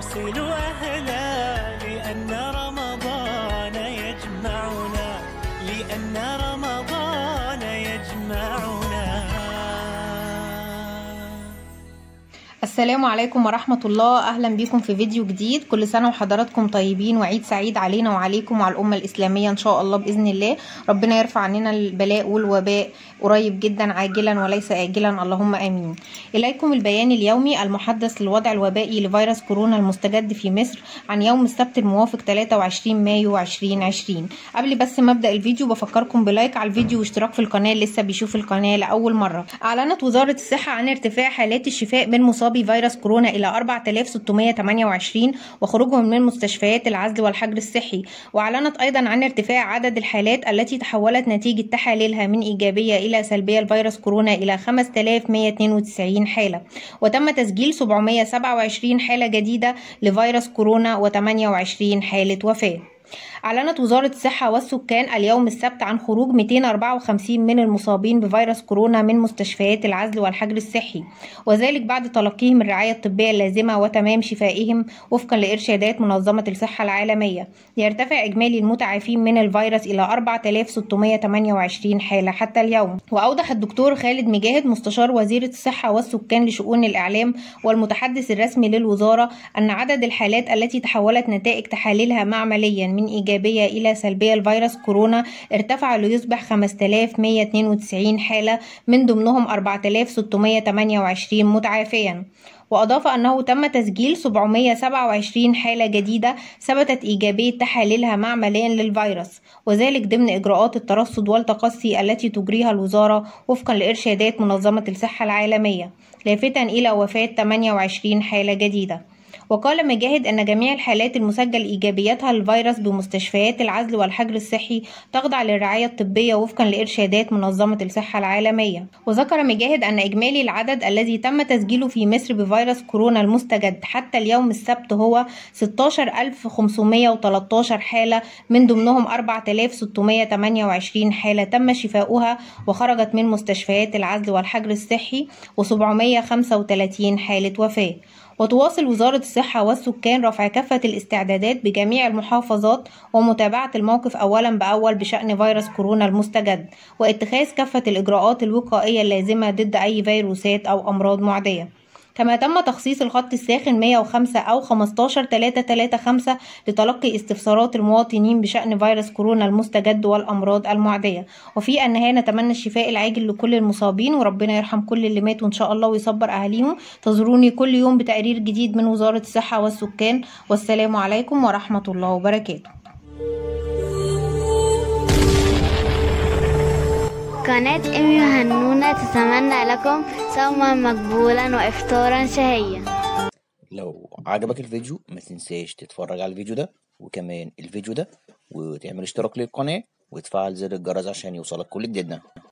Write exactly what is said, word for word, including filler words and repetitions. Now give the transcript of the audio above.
نوصل أهلا، لأن رمضان يجمعنا، لأن رمضان يجمعنا. السلام عليكم ورحمة الله، أهلا بكم في فيديو جديد. كل سنة وحضراتكم طيبين وعيد سعيد علينا وعليكم وعلى الأمة الإسلامية إن شاء الله بإذن الله. ربنا يرفع عننا البلاء والوباء قريب جدا، عاجلا وليس آجلا، اللهم آمين. إليكم البيان اليومي المحدث للوضع الوبائي لفيروس كورونا المستجد في مصر عن يوم السبت الموافق ثلاثة وعشرين مايو ألفين وعشرين. قبل بس ما أبدأ الفيديو بفكركم بلايك على الفيديو واشتراك في القناة لسه بيشوف القناة لأول مرة. أعلنت وزارة الصحة عن ارتفاع حالات الشفاء من مصابي فيروس كورونا إلى أربعة آلاف وستمائة وثمانية وعشرين وخروجهم من مستشفيات العزل والحجر الصحي، وأعلنت أيضا عن ارتفاع عدد الحالات التي تحولت نتيجة تحاليلها من إيجابية إلى سلبية لفيروس كورونا إلى خمسة آلاف ومائة واثنين وتسعين حالة، وتم تسجيل سبعمائة وسبعة وعشرين حالة جديدة لفيروس كورونا وثمانية وعشرين حالة وفاة. أعلنت وزارة الصحة والسكان اليوم السبت عن خروج مئتين وأربعة وخمسين من المصابين بفيروس كورونا من مستشفيات العزل والحجر الصحي، وذلك بعد تلقيهم الرعاية الطبية اللازمة وتمام شفائهم وفقا لإرشادات منظمة الصحة العالمية. يرتفع إجمالي المتعافين من الفيروس إلى أربعة آلاف وستمائة وثمانية وعشرين حالة حتى اليوم. وأوضح الدكتور خالد مجاهد مستشار وزيرة الصحة والسكان لشؤون الإعلام والمتحدث الرسمي للوزارة أن عدد الحالات التي تحولت نتائج تحاليلها معمليا من إيجابية إلى سلبية لفيروس كورونا ارتفع ليصبح خمسة آلاف ومائة واثنين وتسعين حالة، من ضمنهم أربعة آلاف وستمائة وثمانية وعشرين متعافيا. وأضاف أنه تم تسجيل سبعمائة وسبعة وعشرين حالة جديدة ثبتت إيجابية تحاليلها معمليا للفيروس، وذلك ضمن إجراءات الترصد والتقصي التي تجريها الوزارة وفقا لإرشادات منظمة الصحة العالمية، لافتا إلى وفاة ثمانية وعشرين حالة جديدة. وقال مجاهد أن جميع الحالات المسجل إيجابيتها للفيروس بمستشفيات العزل والحجر الصحي تخضع للرعاية الطبية وفقا لإرشادات منظمة الصحة العالمية. وذكر مجاهد أن إجمالي العدد الذي تم تسجيله في مصر بفيروس كورونا المستجد حتى اليوم السبت هو ستة عشر ألف وخمسمائة وثلاثة عشر حالة، من ضمنهم أربعة آلاف وستمائة وثمانية وعشرين حالة تم شفاؤها وخرجت من مستشفيات العزل والحجر الصحي، وسبعمائة وخمسة وثلاثين حالة وفاة. وتواصل وزارة الصحة والسكان رفع كافة الاستعدادات بجميع المحافظات ومتابعة الموقف أولا بأول بشأن فيروس كورونا المستجد، واتخاذ كافة الإجراءات الوقائية اللازمة ضد أي فيروسات أو أمراض معدية. كما تم تخصيص الخط الساخن مائة وخمسة أو خمسة عشر ألف ثلاثمائة وخمسة وثلاثين لتلقي استفسارات المواطنين بشأن فيروس كورونا المستجد والأمراض المعدية. وفي النهاية نتمنى الشفاء العاجل لكل المصابين، وربنا يرحم كل اللي ماتوا إن شاء الله ويصبر أهاليهم. تزوروني كل يوم بتقرير جديد من وزارة الصحة والسكان، والسلام عليكم ورحمة الله وبركاته. قناة ايمي وهنونة تتمنى لكم صوما مقبولا وافطارا شهيا. لو عجبك الفيديو ما تنساش تتفرج على الفيديو ده وكمان الفيديو ده، وتعمل اشتراك للقناة وتفعل زر الجرس عشان يوصلك كل جديدنا.